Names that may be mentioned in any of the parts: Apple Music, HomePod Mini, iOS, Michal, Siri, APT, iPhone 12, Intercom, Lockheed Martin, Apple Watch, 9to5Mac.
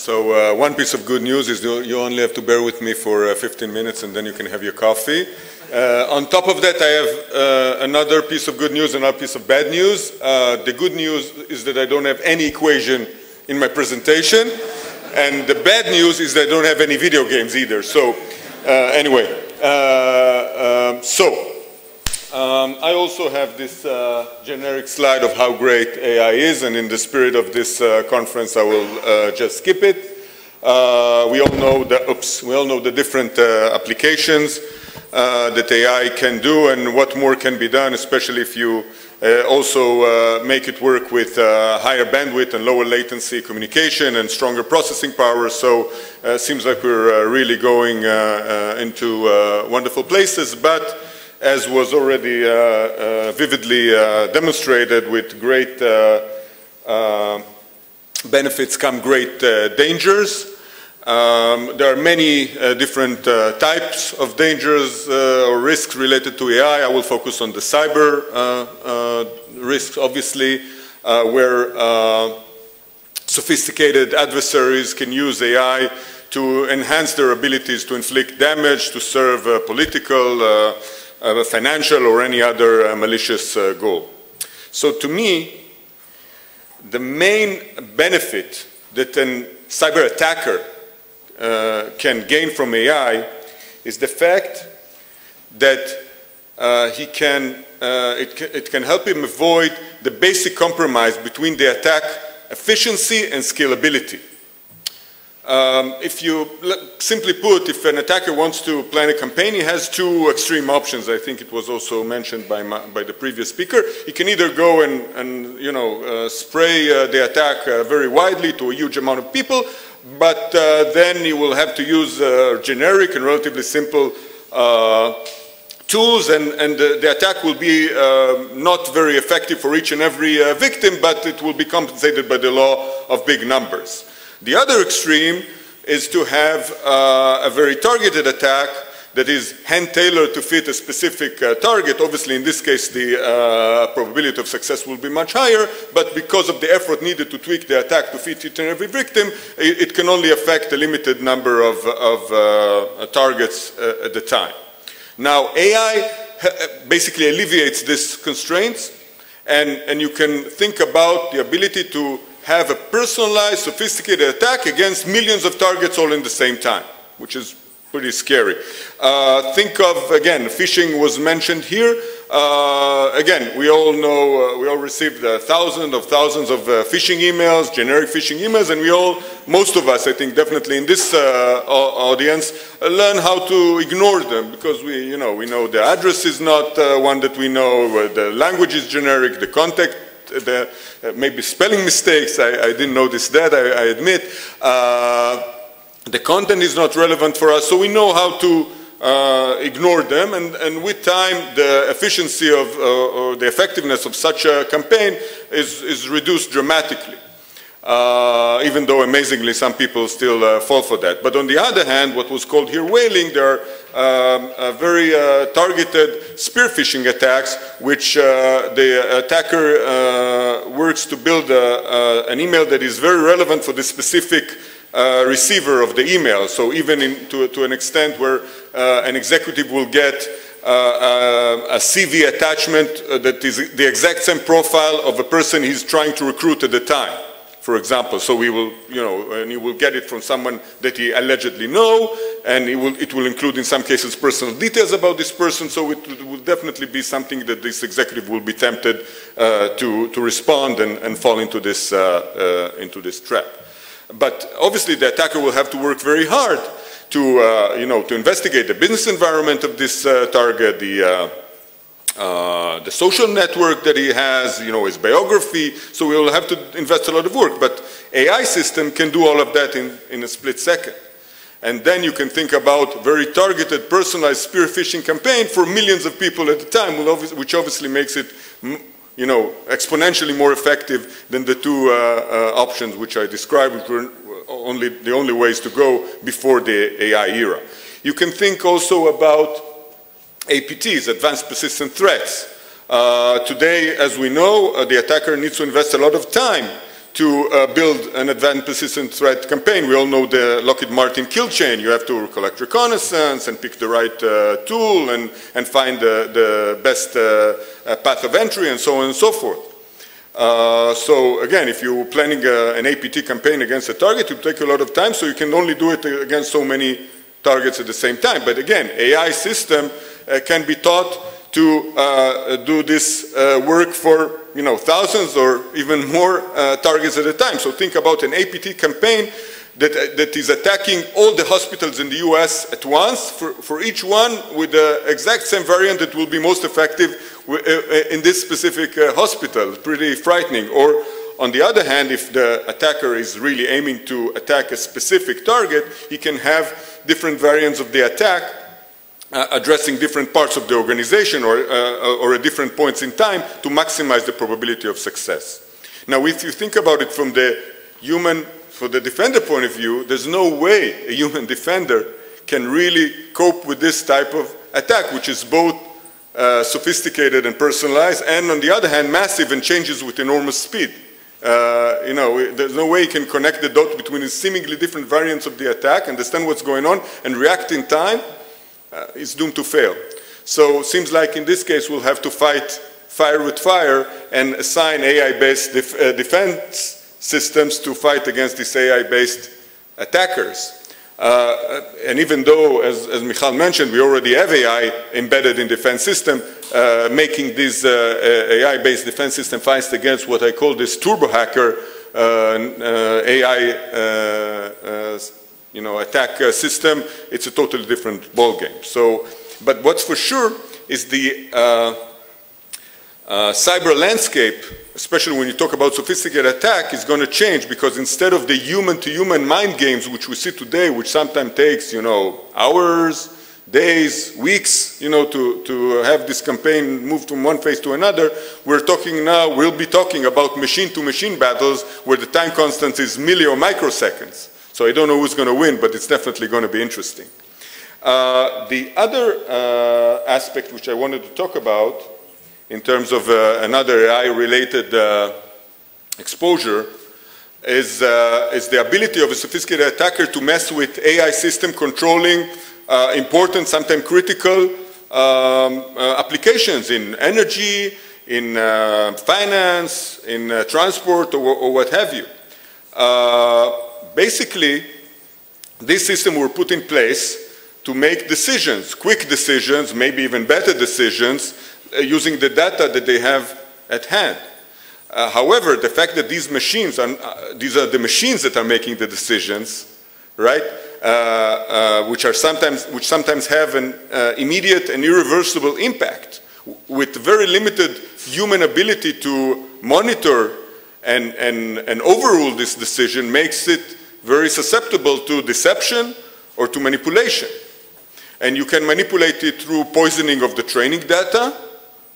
So one piece of good news is you only have to bear with me for 15 minutes and then you can have your coffee. On top of that, I have another piece of good news and another piece of bad news. The good news is that I don't have any equation in my presentation. And the bad news is that I don't have any video games either. So anyway, I also have this generic slide of how great AI is, and in the spirit of this conference, I will just skip it. We all know the different applications that AI can do, and what more can be done, especially if you also make it work with higher bandwidth and lower latency communication and stronger processing power. So it seems like we're really going into wonderful places, but as was already vividly demonstrated, with great benefits come great dangers. There are many different types of dangers or risks related to AI. I will focus on the cyber risks, obviously, where sophisticated adversaries can use AI to enhance their abilities to inflict damage, to serve political, financial, or any other malicious goal. So to me, the main benefit that a cyber attacker can gain from AI is the fact that it can help him avoid the basic compromise between the attack efficiency and scalability. Simply put, if an attacker wants to plan a campaign, he has two extreme options. I think it was also mentioned by the previous speaker. He can either go and spray the attack very widely to a huge amount of people, but then he will have to use generic and relatively simple tools, and the attack will be not very effective for each and every victim, but it will be compensated by the law of big numbers. The other extreme is to have a very targeted attack that is hand-tailored to fit a specific target. Obviously, in this case, the probability of success will be much higher, but because of the effort needed to tweak the attack to fit each and every victim, it can only affect a limited number of targets at a time. Now, AI basically alleviates these constraints, and you can think about the ability to have a personalized, sophisticated attack against millions of targets all in the same time, which is pretty scary. Think of, again, phishing was mentioned here. Again, we all know, we all received thousands of phishing emails, generic phishing emails, and we all, most of us, I think definitely in this audience, learn how to ignore them because we know the address is not one that we know, the language is generic, the context, maybe spelling mistakes, I didn't notice that, I admit. The content is not relevant for us, so we know how to ignore them, and with time the efficiency of, or the effectiveness of such a campaign is reduced dramatically. Even though amazingly some people still fall for that. But on the other hand, what was called here whaling, there are very targeted spear phishing attacks, which the attacker works to build an email that is very relevant for the specific receiver of the email. So even to an extent where an executive will get a CV attachment that is the exact same profile of a person he's trying to recruit at the time. For example, so we will, and you will get it from someone that he allegedly know, and it will include in some cases personal details about this person, so it will definitely be something that this executive will be tempted to respond and fall into this trap. But obviously the attacker will have to work very hard to investigate the business environment of this target, the social network that he has, his biography, so we will have to invest a lot of work. But AI system can do all of that in a split second. And then you can think about very targeted, personalized spear phishing campaign for millions of people at a time, which obviously makes it, exponentially more effective than the two options which I described, which were the only ways to go before the AI era. You can think also about APTs, Advanced Persistent Threats. Today, as we know, the attacker needs to invest a lot of time to build an advanced persistent threat campaign. We all know the Lockheed Martin kill chain. You have to collect reconnaissance and pick the right tool and find the best path of entry and so on and so forth. So again, if you're planning an APT campaign against a target, it will take a lot of time, so you can only do it against so many targets at the same time. But again, AI system can be taught to do this work for, you know, thousands or even more targets at a time. So think about an APT campaign that is attacking all the hospitals in the US at once, for each one with the exact same variant that will be most effective in this specific hospital. Pretty frightening. Or on the other hand, if the attacker is really aiming to attack a specific target, he can have different variants of the attack addressing different parts of the organization or at different points in time to maximize the probability of success. Now, if you think about it from the human, for the defender point of view, there's no way a human defender can really cope with this type of attack, which is both sophisticated and personalized, and on the other hand, massive and changes with enormous speed. You know, there's no way you can connect the dots between the seemingly different variants of the attack, understand what's going on, and react in time. It's doomed to fail. So it seems like in this case we'll have to fight fire with fire and assign AI-based defense systems to fight against these AI-based attackers. And even though, as Michal mentioned, we already have AI embedded in defense system, making these AI-based defense system fights against what I call this turbo hacker AI you know, attack system, it's a totally different ballgame. So, but what's for sure is the cyber landscape, especially when you talk about sophisticated attack, is going to change, because instead of the human-to-human mind games which we see today, which sometimes takes, you know, hours, days, weeks, you know, to have this campaign move from one phase to another, we're talking now, we'll be talking about machine-to-machine battles where the time constant is milli or microseconds. So I don't know who's going to win, but it's definitely going to be interesting. The other aspect which I wanted to talk about in terms of another AI-related exposure is the ability of a sophisticated attacker to mess with AI system controlling important, sometimes critical applications in energy, in finance, in transport, or what have you. Basically, these systems were put in place to make decisions, quick decisions, maybe even better decisions, using the data that they have at hand. However, the fact that these machines, these are the machines that are making the decisions, right? Which sometimes have an immediate and irreversible impact, with very limited human ability to monitor and overrule this decision, makes it very susceptible to deception or to manipulation. And you can manipulate it through poisoning of the training data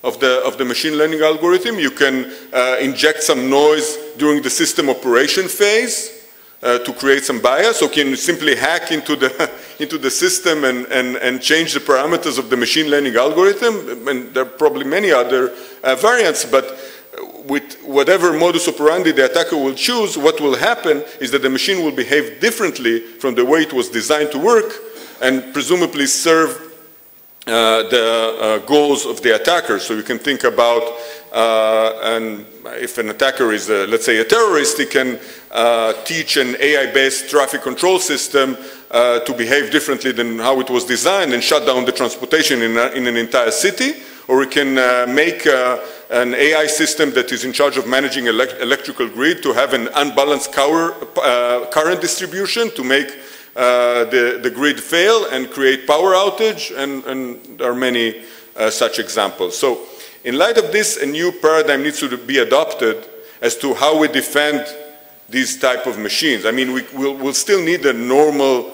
of the machine learning algorithm. You can inject some noise during the system operation phase to create some bias, or can simply hack into the system and change the parameters of the machine learning algorithm. And there are probably many other variants, but with whatever modus operandi the attacker will choose, what will happen is that the machine will behave differently from the way it was designed to work, and presumably serve the goals of the attacker. So you can think about, and if an attacker is, let's say, a terrorist, he can teach an AI-based traffic control system to behave differently than how it was designed and shut down the transportation in an entire city. Or we can make an AI system that is in charge of managing electrical grid to have an unbalanced current distribution to make the grid fail and create power outage, and there are many such examples. So in light of this, a new paradigm needs to be adopted as to how we defend these type of machines. I mean, we'll still need the normal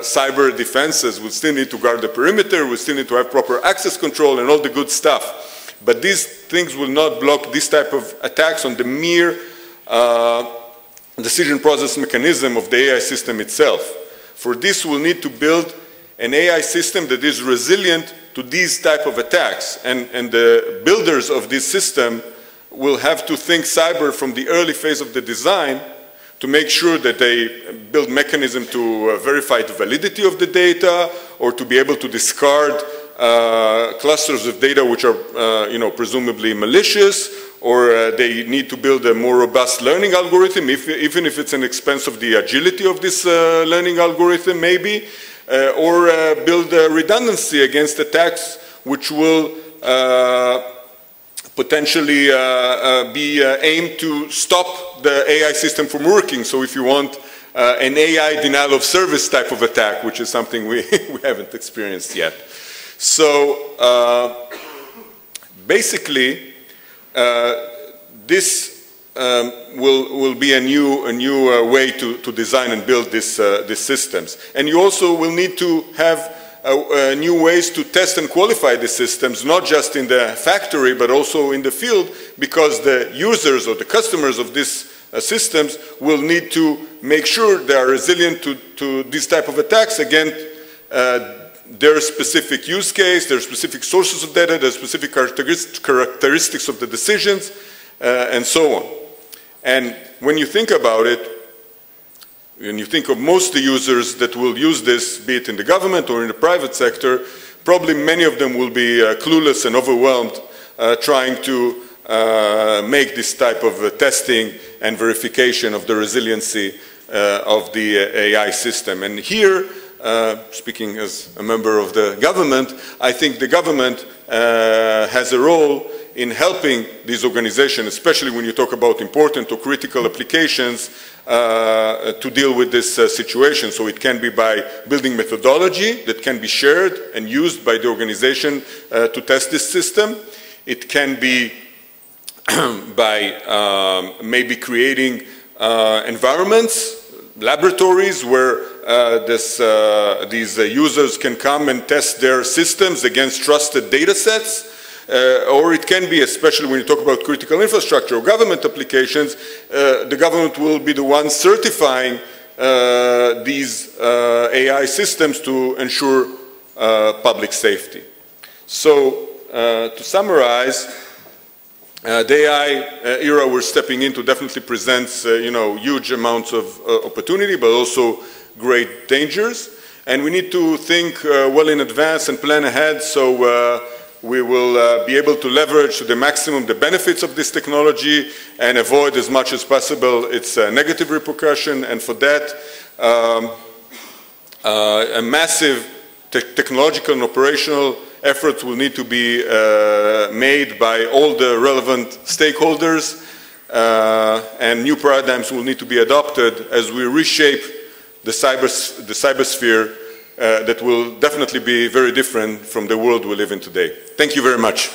cyber defenses. We'll still need to guard the perimeter, we'll still need to have proper access control and all the good stuff. But these things will not block this type of attacks on the mere decision process mechanism of the AI system itself. For this, we'll need to build an AI system that is resilient to these type of attacks. And the builders of this system will have to think cyber from the early phase of the design to make sure that they build mechanism to verify the validity of the data, or to be able to discard clusters of data which are presumably malicious, or they need to build a more robust learning algorithm, even if it's an expense of the agility of this learning algorithm maybe, or build a redundancy against attacks which will potentially be aimed to stop the AI system from working. So if you want an AI denial of service type of attack, which is something we, we haven't experienced yet. So basically, this will be a new way to design and build these systems. And you also will need to have new ways to test and qualify the systems, not just in the factory, but also in the field, because the users or the customers of these systems will need to make sure they are resilient to these type of attacks against their specific use case, their specific sources of data, their specific characteristics of the decisions, and so on. And when you think about it, when you think of most of the users that will use this, be it in the government or in the private sector, probably many of them will be clueless and overwhelmed trying to make this type of testing and verification of the resiliency of the AI system. And here, speaking as a member of the government, I think the government has a role in helping these organizations, especially when you talk about important or critical applications, to deal with this situation. So it can be by building methodology that can be shared and used by the organization to test this system. It can be by maybe creating environments, laboratories where these users can come and test their systems against trusted data sets, or it can be, especially when you talk about critical infrastructure or government applications, the government will be the one certifying these AI systems to ensure public safety. So to summarize, the AI era we're stepping into definitely presents huge amounts of opportunity, but also great dangers, and we need to think well in advance and plan ahead, so we will be able to leverage to the maximum the benefits of this technology and avoid as much as possible its negative repercussion. And for that, a massive technological and operational efforts will need to be made by all the relevant stakeholders, and new paradigms will need to be adopted as we reshape the cybersphere that will definitely be very different from the world we live in today. Thank you very much.